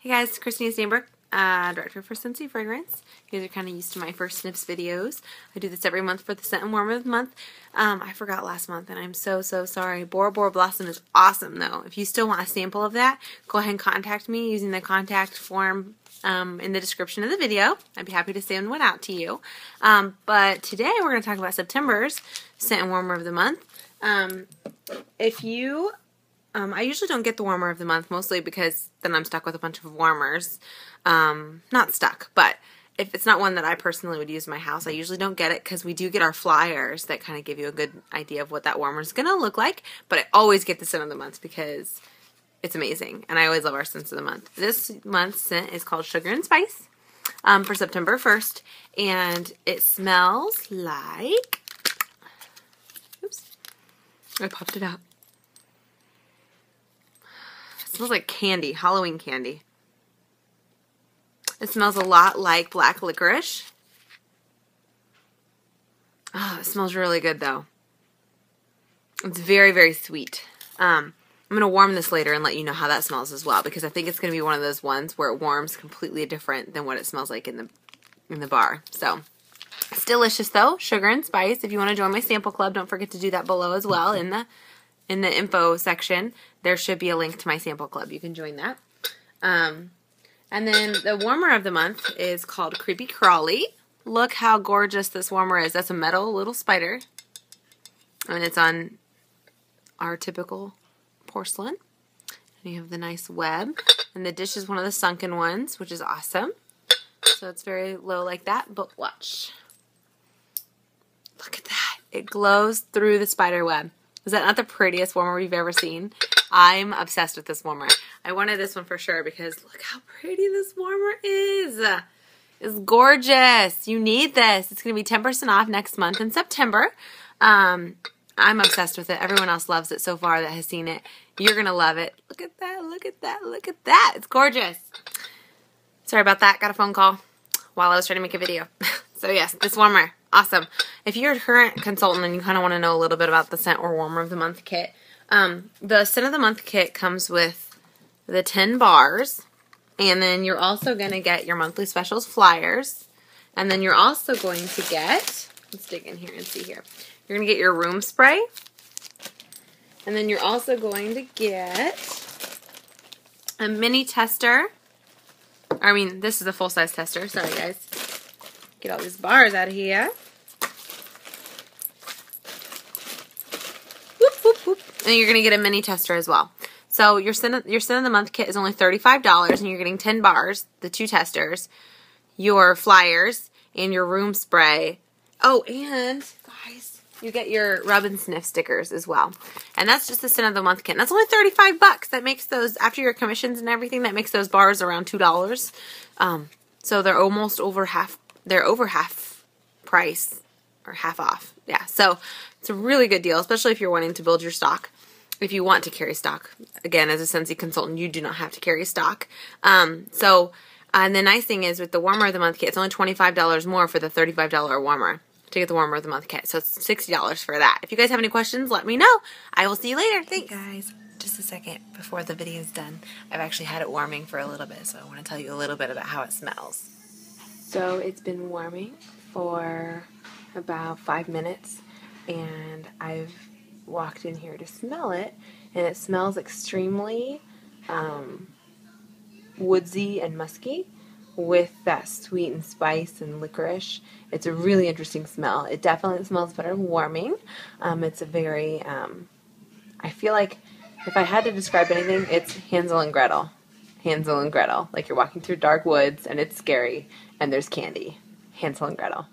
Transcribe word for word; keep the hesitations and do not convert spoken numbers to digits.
Hey guys, Christina Stainbrook, uh, director for Scentsy Fragrance. You guys are kind of used to my first snips videos. I do this every month for the Scent and Warm of the Month. Um, I forgot last month, and I'm so, so sorry. Bora Bora Blossom is awesome, though. If you still want a sample of that, go ahead and contact me using the contact form um, in the description of the video. I'd be happy to send one out to you. Um, but today we're going to talk about September's Scent and Warmer of the Month. Um, if you... Um, I usually don't get the warmer of the month, mostly because then I'm stuck with a bunch of warmers. Um, not stuck, but if it's not one that I personally would use in my house, I usually don't get it because we do get our flyers that kind of give you a good idea of what that warmer is going to look like. But I always get the scent of the month because it's amazing, and I always love our scents of the month. This month's scent is called Sugar and Spice um, for September first, and it smells like... Oops. I popped it out. It smells like candy, Halloween candy. It smells a lot like black licorice. Oh, it smells really good though. It's very, very sweet. Um, I'm going to warm this later and let you know how that smells as well, because I think it's going to be one of those ones where it warms completely different than what it smells like in the in the bar. So, it's delicious though. Sugar and Spice. If you want to join my sample club, don't forget to do that below as well in the In the info section. There should be a link to my sample club. You can join that. Um, and then the warmer of the month is called Creepy Crawly. Look how gorgeous this warmer is. That's a metal little spider. And it's on our typical porcelain. And you have the nice web. And the dish is one of the sunken ones, which is awesome. So it's very low like that. But watch. Look at that. It glows through the spider web. Is that not the prettiest warmer we've ever seen? I'm obsessed with this warmer. I wanted this one for sure because look how pretty this warmer is. It's gorgeous. You need this. It's going to be ten percent off next month in September. Um, I'm obsessed with it. Everyone else loves it so far that has seen it. You're going to love it. Look at that. Look at that. Look at that. It's gorgeous. Sorry about that. Got a phone call while I was trying to make a video. So yes, this warmer. Awesome. If you're a current consultant and you kind of want to know a little bit about the Scent or Warmer of the Month kit, um, the Scent of the Month kit comes with the ten bars, and then you're also going to get your monthly specials flyers, and then you're also going to get, let's dig in here and see here, you're going to get your room spray, and then you're also going to get a mini tester. I mean, this is a full-size tester. Sorry, guys. Get all these bars out of here. Whoop, whoop, whoop. And you're going to get a mini tester as well. So your scent of, your scent of the month kit is only thirty-five dollars, and you're getting ten bars, the two testers, your flyers, and your room spray. Oh, and guys, you get your rub and sniff stickers as well. And that's just the scent of the month kit. And that's only thirty-five bucks. That makes those, after your commissions and everything, that makes those bars around two dollars. Um, so they're almost over half. They're over half price or half off. Yeah, so it's a really good deal, especially if you're wanting to build your stock. If you want to carry stock, again, as a Scentsy consultant, you do not have to carry stock. Um, so, and the nice thing is with the warmer of the month kit, it's only twenty-five dollars more for the thirty-five dollar warmer to get the warmer of the month kit. So it's sixty dollars for that. If you guys have any questions, let me know. I will see you later. Thanks. Hey guys, just a second before the video is done. I've actually had it warming for a little bit, so I want to tell you a little bit about how it smells. So it's been warming for about five minutes, and I've walked in here to smell it, and it smells extremely um, woodsy and musky with that sweet and spice and licorice. It's a really interesting smell. It definitely smells better warming. Um, it's a very, um, I feel like if I had to describe anything, it's Hansel and Gretel. Hansel and Gretel. Like you're walking through dark woods and it's scary and there's candy. Hansel and Gretel.